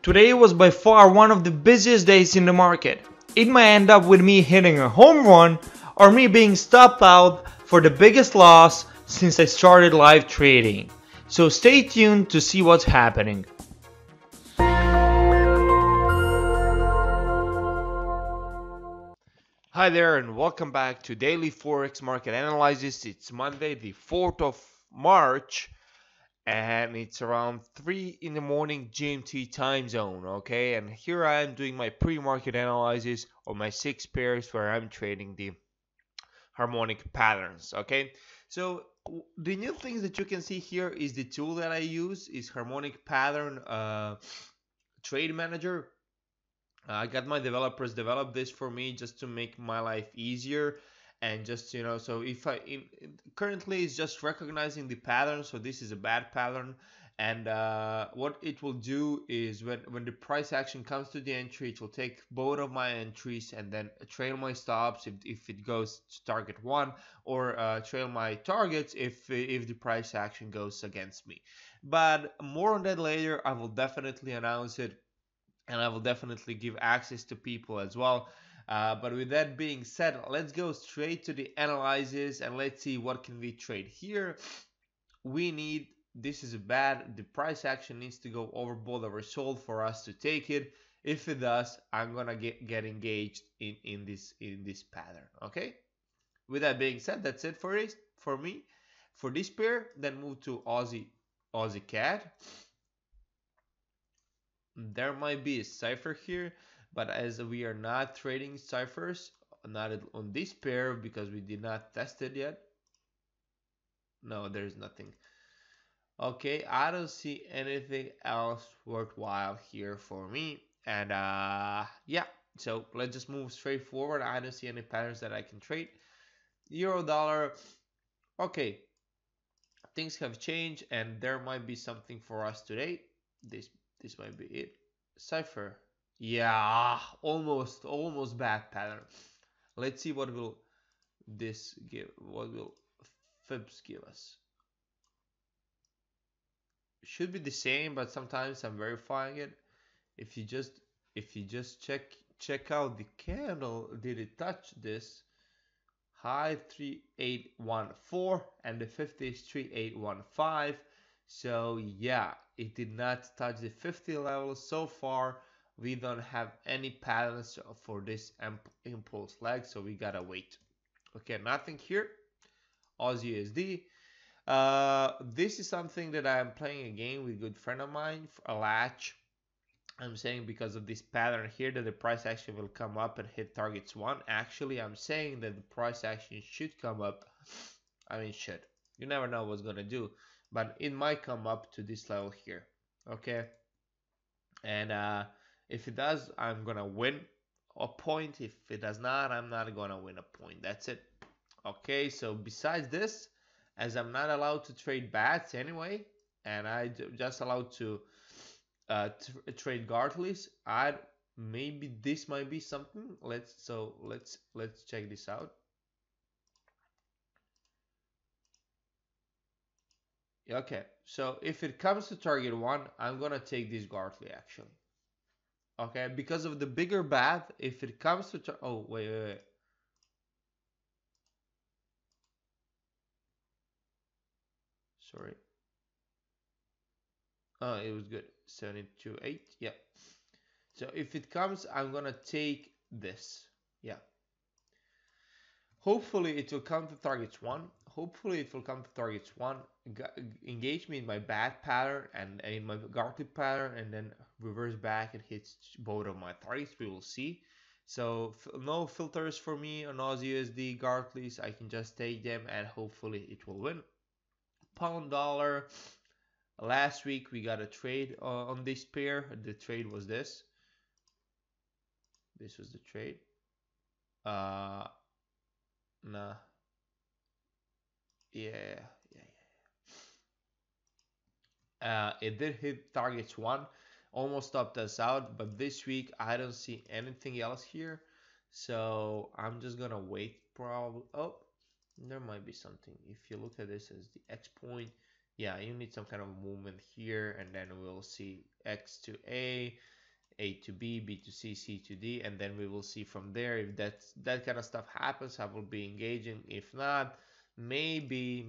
Today was by far one of the busiest days in the market. It may end up with me hitting a home run or me being stopped out for the biggest loss since I started live trading. So stay tuned to see what's happening. Hi there and welcome back to Daily Forex Market Analysis. It's Monday the 4th of March and it's around 3 in the morning GMT time zone, okay? And here I am doing my pre-market analysis of my 6 pairs where I'm trading the harmonic patterns, okay? So the new things that you can see here is the tool that I use is Harmonic Pattern Trade Manager. I got my developers develop this for me just to make my life easier and just, you know, so if currently it's just recognizing the pattern. So this is a bad pattern, and what it will do is when the price action comes to the entry, it will take both of my entries and then trail my stops if it goes to target one, or trail my targets if the price action goes against me. But more on that later. I will definitely announce it. And I will definitely give access to people as well. But with that being said, let's go straight to the analysis and let's see what can we trade here. We need, this is a bad, the price action needs to go overbought oversold for us to take it. If it does, I'm gonna get engaged in this pattern, okay? With that being said, that's it for it, for me. For this pair, then move to Aussie CAD. There might be a cipher here, but as we are not trading ciphers, not on this pair because we did not test it yet. No, there's nothing. Okay, I don't see anything else worthwhile here for me. And yeah, so let's just move straight forward. I don't see any patterns that I can trade. Euro dollar, okay. Things have changed and there might be something for us today. This might be it. Cipher. Yeah, almost bad pattern. Let's see what will this give, what will Fibs give us. Should be the same, but sometimes I'm verifying it. If you just check out the candle, did it touch this high 3814 and the 50 is 3815. So yeah, it did not touch the 50 level so far. We don't have any patterns for this impulse leg, so we gotta wait. Okay, nothing here. Aussie USD. This is something that I'm playing a game with a good friend of mine, a latch. I'm saying because of this pattern here that the price action will come up and hit targets one. Actually, I'm saying that the price action should come up. I mean, should. You never know what's gonna do. But it might come up to this level here, okay? And if it does, I'm gonna win a point. If it does not, I'm not gonna win a point. That's it. Okay, so besides this, as I'm not allowed to trade bats anyway, and I just allowed to trade Gartleys, maybe this might be something. Let's check this out. Okay, so if it comes to target one, I'm gonna take this Gartley actually. Okay, because of the bigger bat, if it comes to oh wait. Sorry. Oh, it was good. 728. Yeah. So if it comes, I'm gonna take this. Yeah. Hopefully it will come to targets one. Hopefully it will come to targets one. Engage me in my bad pattern and in my Gartley pattern, and then reverse back and hits both of my targets. We will see. So no filters for me on Aussie USD Gartleys. I can just take them and hopefully it will win. Pound dollar. Last week we got a trade on this pair. The trade was this. This was the trade. Nah. Yeah. It did hit targets one, almost stopped us out, but this week I don't see anything else here, so I'm just gonna wait. Probably, oh, there might be something. If you look at this as the X point, yeah, you need some kind of movement here, and then we'll see X to A to B, B to C, C to D, and then we will see from there if that kind of stuff happens, I will be engaging. If not, maybe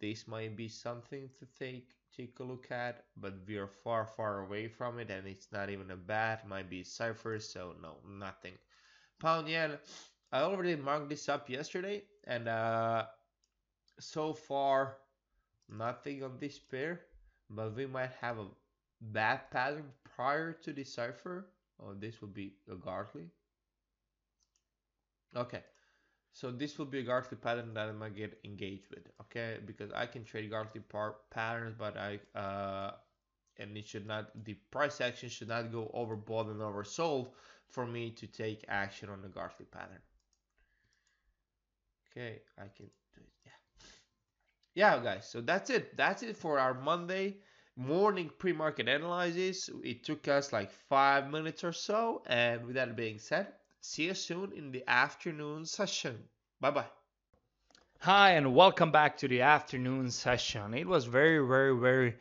this might be something to take a look at, but we are far away from it, and it's not even a bat, might be cipher, so no, nothing. Pound yen, I already marked this up yesterday, and so far nothing on this pair, but we might have a bad pattern prior to the cipher. Oh, this will be a Gartley. Okay, so this will be a Gartley pattern that I might get engaged with. Okay, because I can trade Gartley patterns, but and it should not, the price action should not go overbought and oversold for me to take action on the Gartley pattern. Okay, I can do it. Yeah, guys. So that's it. That's it for our Monday morning pre-market analysis. It took us like 5 minutes or so, and with that being said, see you soon in the afternoon session. Bye-bye. Hi, and welcome back to the afternoon session. It was very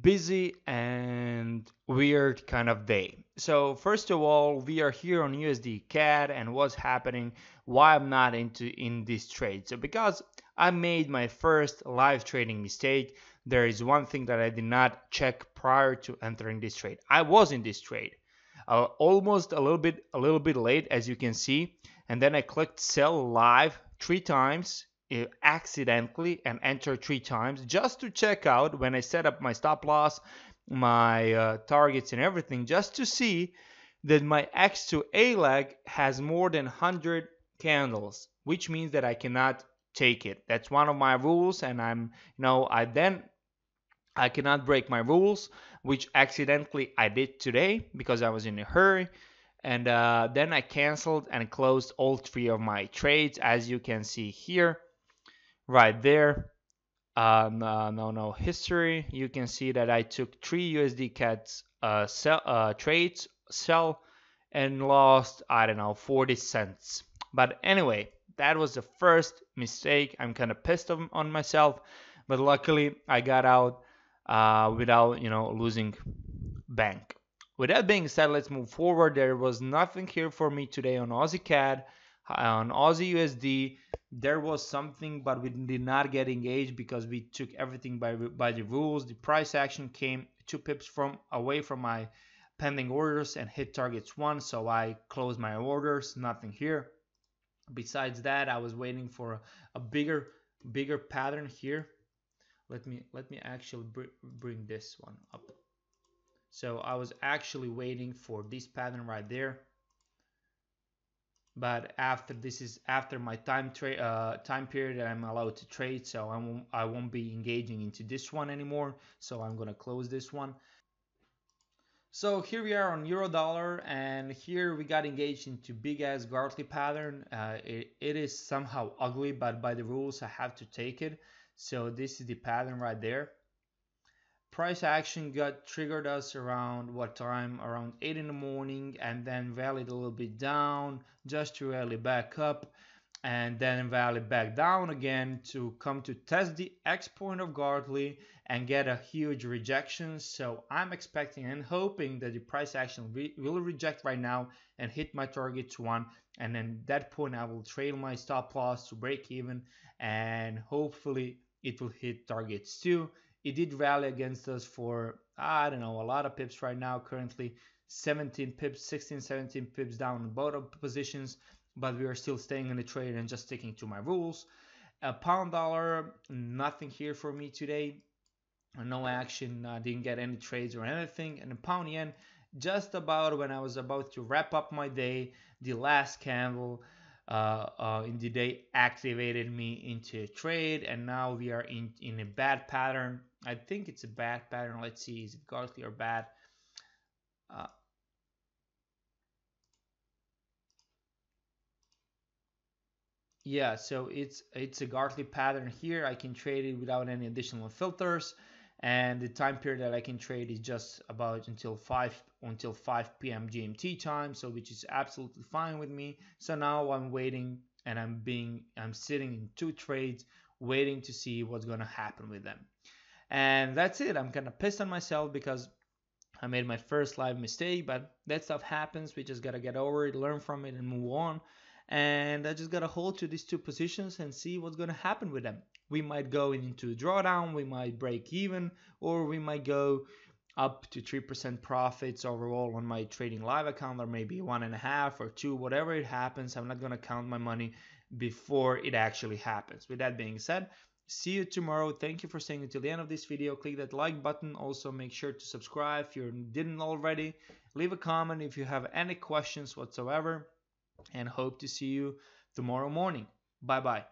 busy and weird kind of day. So first of all, we are here on USD CAD and what's happening, why I'm not in this trade. So because I made my first live trading mistake, there is one thing that I did not check prior to entering this trade. I was in this trade almost a little bit late, as you can see, and then I clicked sell live 3 times accidentally and enter 3 times just to check out when I set up my stop loss, my targets and everything, just to see that my X to A leg has more than 100 candles, which means that I cannot take it. That's one of my rules, and I'm, you know, I cannot break my rules, which accidentally I did today because I was in a hurry, and then I canceled and closed all 3 of my trades, as you can see here, right there. No history. You can see that I took 3 USD CAD trades, sell, and lost, I don't know, 40 cents. But anyway, that was the first mistake. I'm kind of pissed on myself, but luckily I got out without, you know, losing bank. With that being said, let's move forward. There was nothing here for me today on Aussie CAD, on Aussie USD. There was something, but we did not get engaged because we took everything by the rules. The price action came 2 pips away from my pending orders and hit targets 1, so I closed my orders. Nothing here. Besides that, I was waiting for a bigger pattern here. Let me actually bring this one up. So I was actually waiting for this pattern right there, but after this is after my time period that I'm allowed to trade, so I won't be engaging into this one anymore, so I'm gonna close this one. So here we are on euro dollar, and here we got engaged into big ass Gartley pattern. It is somehow ugly, but by the rules I have to take it. So this is the pattern right there. Price action got triggered us around what time? Around 8 in the morning, and then rallied a little bit down just to rally back up, and then rally back down again to come to test the X point of Gartley and get a huge rejection. So I'm expecting and hoping that the price action will reject right now and hit my target 1, and then that point I will trail my stop loss to break even, and hopefully it will hit targets 2. It did rally against us for, I don't know, a lot of pips right now, currently 17 pips, 16, 17 pips down in bottom positions, but we are still staying in the trade and just sticking to my rules. Pound dollar, nothing here for me today. No action, didn't get any trades or anything. And the pound yen, just about when I was about to wrap up my day, the last candle in the day activated me into a trade, and now we are in a bad pattern. I think it's a bad pattern. Let's see, is it Gartley or bad? Yeah, so it's a Gartley pattern here. I can trade it without any additional filters, and the time period that I can trade is just about until 5 p.m. GMT time, so which is absolutely fine with me. So now I'm waiting, and I'm sitting in 2 trades waiting to see what's gonna happen with them. And that's it. I'm kind of pissed on myself because I made my first live mistake, but that stuff happens. We just got to get over it, learn from it, and move on. And I just got to hold to these two positions and see what's going to happen with them. We might go into a drawdown, we might break even, or we might go up to 3% profits overall on my trading live account, or maybe 1.5 or 2, whatever it happens. I'm not going to count my money before it actually happens. With that being said, see you tomorrow. Thank you for staying until the end of this video. Click that like button. Also, make sure to subscribe if you didn't already. Leave a comment if you have any questions whatsoever, and hope to see you tomorrow morning. Bye bye.